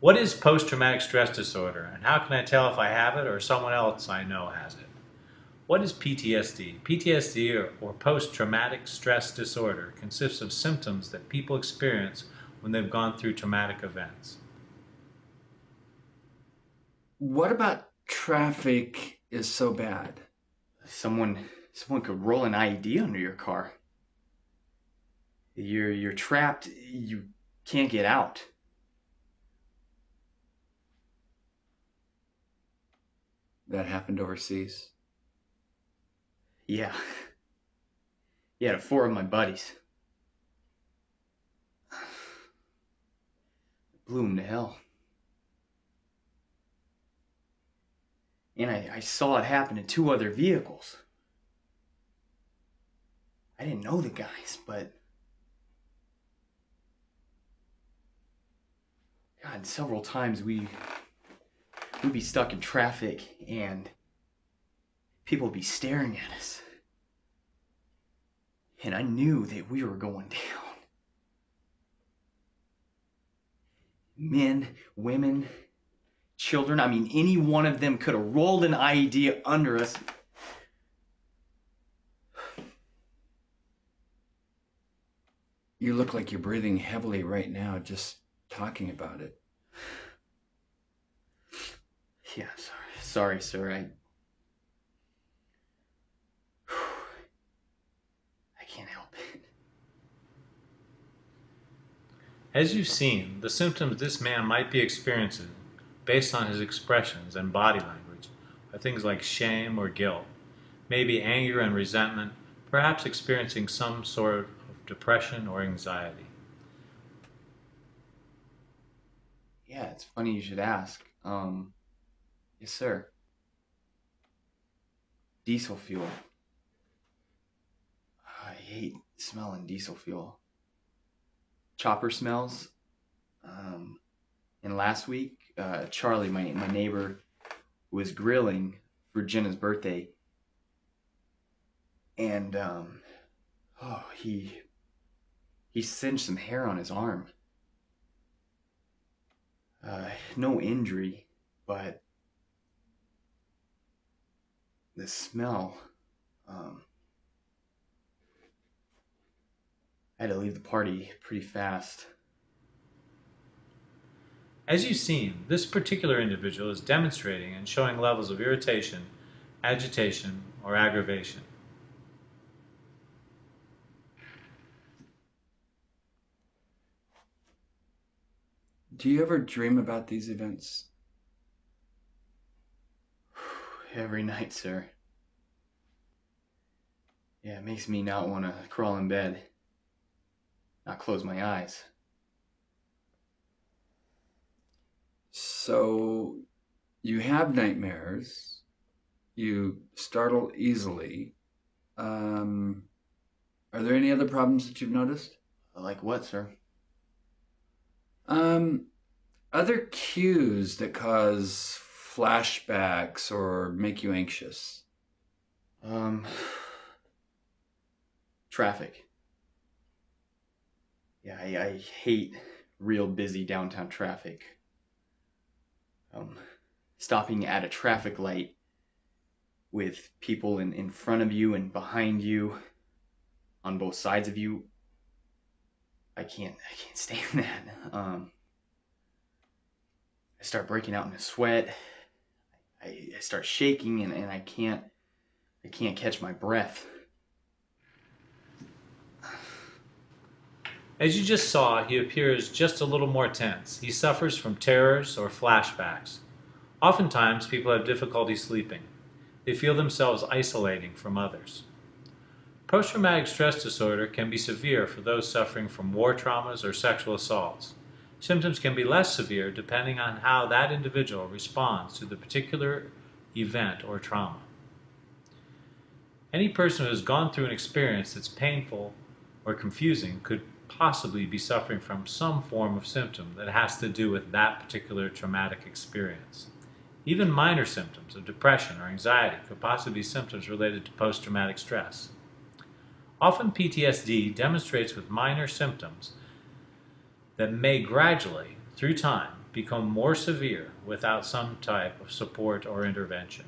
What is post-traumatic stress disorder, and how can I tell if I have it or someone else I know has it? What is PTSD? PTSD, or post-traumatic stress disorder, consists of symptoms that people experience when they've gone through traumatic events. What about traffic is so bad? Someone could roll an IED under your car. You're trapped, you can't get out. That happened overseas? Yeah. Yeah, to 4 of my buddies. Blew them to hell. And I saw it happen to 2 other vehicles. I didn't know the guys, but... God, several times we'd be stuck in traffic and people would be staring at us. And I knew that we were going down. Men, women, children, I mean, any one of them could have rolled an IED under us. You look like you're breathing heavily right now, just talking about it. Yeah, sorry, sir. I can't help it. As you've seen, the symptoms this man might be experiencing, based on his expressions and body language, are things like shame or guilt, maybe anger and resentment, perhaps experiencing some sort of depression or anxiety. Yeah, it's funny you should ask. Yes, sir. Diesel fuel. I hate smelling diesel fuel. Chopper smells. And last week, Charlie, my neighbor, was grilling for Jenna's birthday. And, he singed some hair on his arm. No injury, but... the smell, I had to leave the party pretty fast. As you've seen, this particular individual is demonstrating and showing levels of irritation, agitation, or aggravation. Do you ever dream about these events? Every night, sir. Yeah, it makes me not want to crawl in bed, not close my eyes. So, you have nightmares, you startle easily. Are there any other problems that you've noticed? Like what, sir? Other cues that cause flashbacks or make you anxious? Traffic. Yeah, I hate real busy downtown traffic. Stopping at a traffic light with people in front of you and behind you, on both sides of you, I can't stand that. I start breaking out in a sweat. I start shaking and I can't catch my breath. As you just saw, he appears just a little more tense. He suffers from terrors or flashbacks. Oftentimes, people have difficulty sleeping. They feel themselves isolating from others. Post-traumatic stress disorder can be severe for those suffering from war traumas or sexual assaults. Symptoms can be less severe depending on how that individual responds to the particular event or trauma. Any person who has gone through an experience that's painful or confusing could possibly be suffering from some form of symptom that has to do with that particular traumatic experience. Even minor symptoms of depression or anxiety could possibly be symptoms related to post-traumatic stress. Often PTSD demonstrates with minor symptoms that may gradually, through time, become more severe without some type of support or intervention.